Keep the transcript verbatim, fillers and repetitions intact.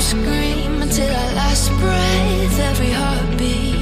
Scream until our last breath, every heartbeat.